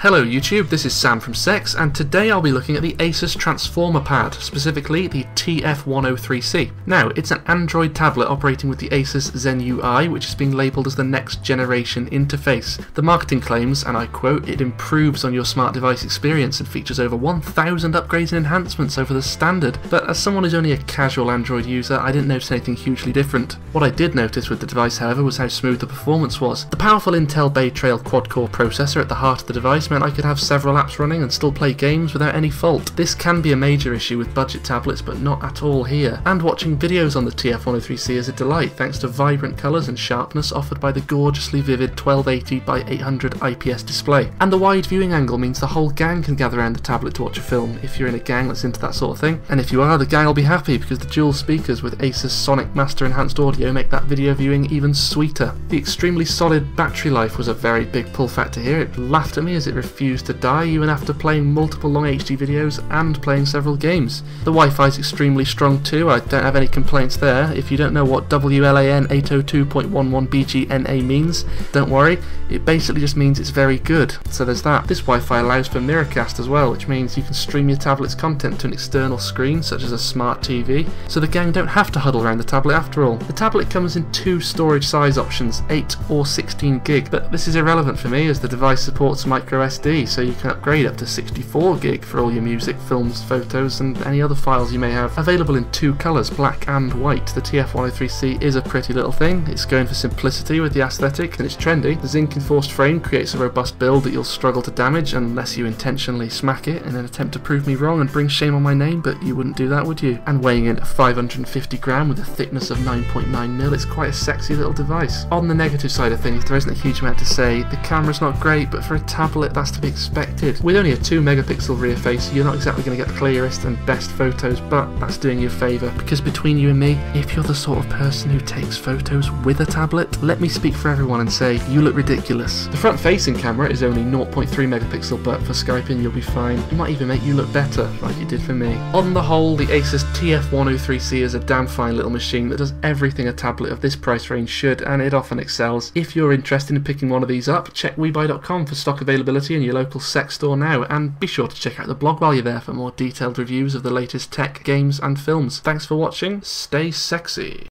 Hello YouTube, this is Sam from CeX, and today I'll be looking at the Asus Transformer Pad, specifically the TF103C. Now, it's an Android tablet operating with the Asus Zen UI, which is being labelled as the next generation interface. The marketing claims, and I quote, "It improves on your smart device experience and features over 1,000 upgrades and enhancements over the standard." But as someone who's only a casual Android user, I didn't notice anything hugely different. What I did notice with the device, however, was how smooth the performance was. The powerful Intel Bay Trail quad-core processor at the heart of the device meant I could have several apps running and still play games without any fault. This can be a major issue with budget tablets, but not at all here. And watching videos on the TF103C is a delight, thanks to vibrant colours and sharpness offered by the gorgeously vivid 1280x800 IPS display. And the wide viewing angle means the whole gang can gather around the tablet to watch a film, if you're in a gang that's into that sort of thing. And if you are, the gang will be happy, because the dual speakers with Asus Sonic Master enhanced audio make that video viewing even sweeter. The extremely solid battery life was a very big pull factor here. It laughed at me as it refused to die even after playing multiple long HD videos and playing several games. The Wi-Fi is extremely strong too, I don't have any complaints there. If you don't know what WLAN 802.11bgNA means, don't worry, it basically just means it's very good, so there's that. This Wi-Fi allows for Miracast as well, which means you can stream your tablet's content to an external screen, such as a smart TV, so the gang don't have to huddle around the tablet after all. The tablet comes in two storage size options, 8 or 16 gig, but this is irrelevant for me as the device supports microSD, so you can upgrade up to 64 gig for all your music, films, photos and any other files you may have. Available in two colours, black and white, the TF103C is a pretty little thing. It's going for simplicity with the aesthetic, and it's trendy. The zinc enforced frame creates a robust build that you'll struggle to damage unless you intentionally smack it in an attempt to prove me wrong and bring shame on my name, but you wouldn't do that, would you? And weighing in at 550 grams with a thickness of 9.9mm, it's quite a sexy little device. On the negative side of things, there isn't a huge amount to say. The camera's not great, but for a tablet, that's to be expected. With only a 2 megapixel rear face, you're not exactly going to get the clearest and best photos, but that's doing you a favour, because between you and me, if you're the sort of person who takes photos with a tablet, let me speak for everyone and say, you look ridiculous. The front facing camera is only 0.3 megapixel, but for Skyping you'll be fine. It might even make you look better, like you did for me. On the whole, the Asus TF103C is a damn fine little machine that does everything a tablet of this price range should, and it often excels. If you're interested in picking one of these up, check webuy.com for stock availability in your local CeX store now, and be sure to check out the blog while you're there for more detailed reviews of the latest tech, games and films. Thanks for watching, stay sexy.